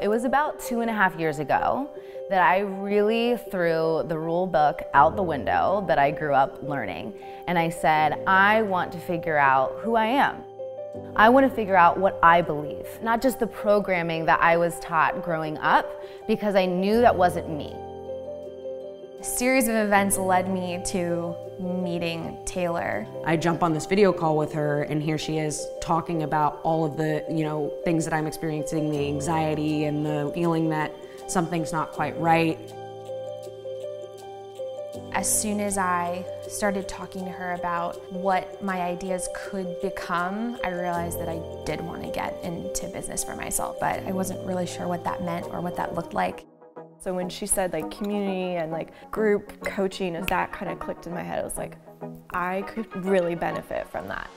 It was about 2.5 years ago that I really threw the rule book out the window that I grew up learning, and I said, I want to figure out who I am. I want to figure out what I believe, not just the programming that I was taught growing up, because I knew that wasn't me. A series of events led me to meeting Taylor. I jump on this video call with her, and here she is talking about all of the, things that I'm experiencing, the anxiety and the feeling that something's not quite right. As soon as I started talking to her about what my ideas could become, I realized that I did want to get into business for myself, but I wasn't really sure what that meant or what that looked like. So when she said like community and like group coaching, that kind of clicked in my head. I was like, I could really benefit from that.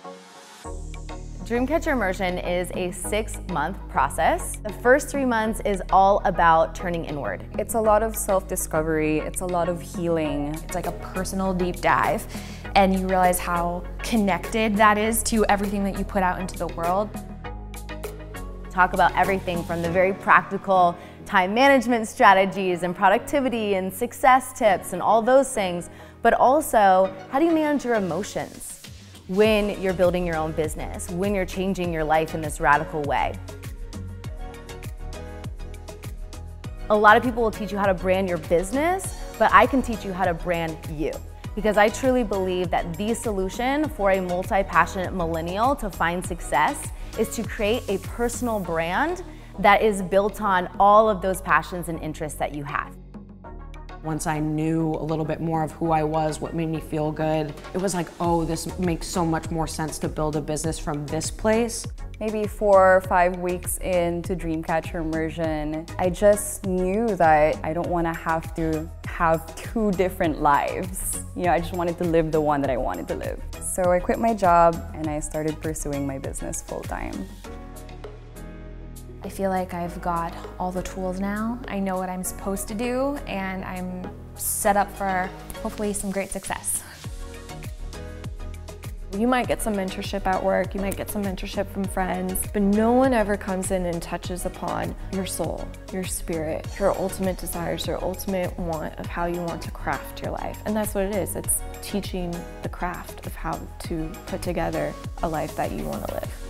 Dreamcatcher Immersion is a 6-month process. The first 3 months is all about turning inward. It's a lot of self-discovery. It's a lot of healing. It's like a personal deep dive, and you realize how connected that is to everything that you put out into the world. Talk about everything from the very practical time management strategies and productivity and success tips and all those things, but also how do you manage your emotions when you're building your own business, when you're changing your life in this radical way. A lot of people will teach you how to brand your business, but I can teach you how to brand you, because I truly believe that the solution for a multi-passionate millennial to find success is to create a personal brand that is built on all of those passions and interests that you have. Once I knew a little bit more of who I was, what made me feel good, it was like, oh, this makes so much more sense to build a business from this place. Maybe 4 or 5 weeks into Dreamcatcher Immersion, I just knew that I don't want to have to have 2 different lives. I just wanted to live the one that I wanted to live. So I quit my job and I started pursuing my business full time. I feel like I've got all the tools now. I know what I'm supposed to do, and I'm set up for hopefully some great success. You might get some mentorship at work, you might get some mentorship from friends, but no one ever comes in and touches upon your soul, your spirit, your ultimate desires, your ultimate want of how you want to craft your life. And that's what it is. It's teaching the craft of how to put together a life that you want to live.